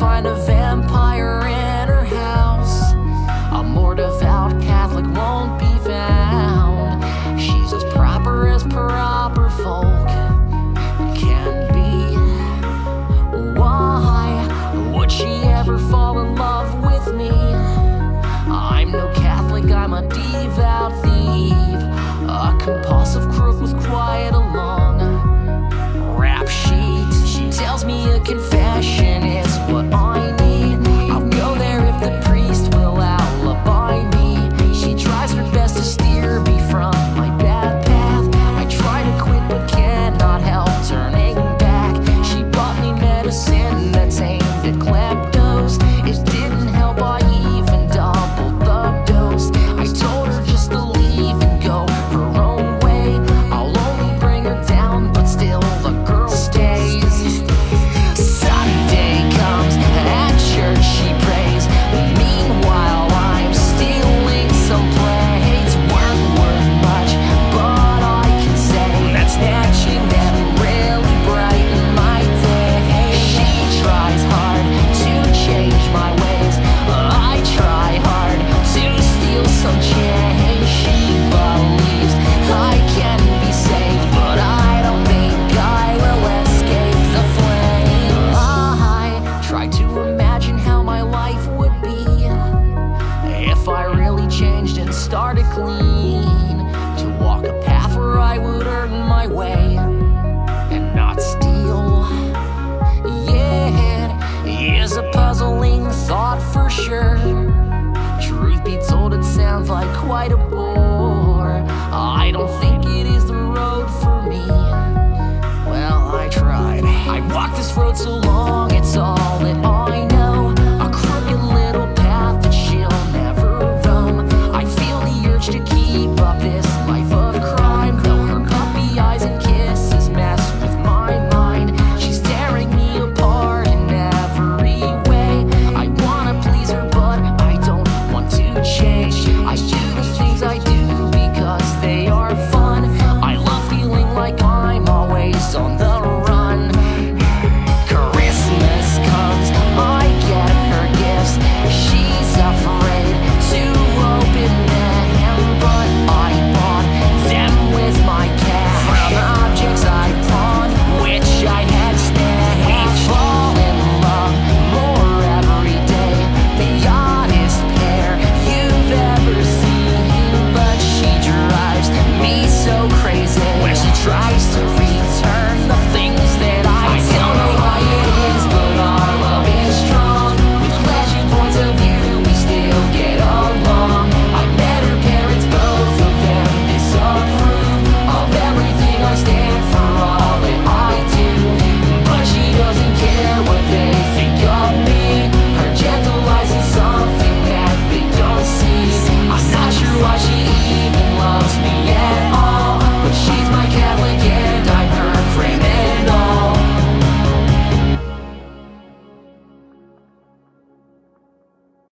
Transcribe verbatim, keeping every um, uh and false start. Find a vampire in her house. A more devout Catholic won't be found. She's as proper as proper folk can be. Why would she ever fall in love with me? I'm no Catholic, I'm a devout thief, a compulsive crook with quiet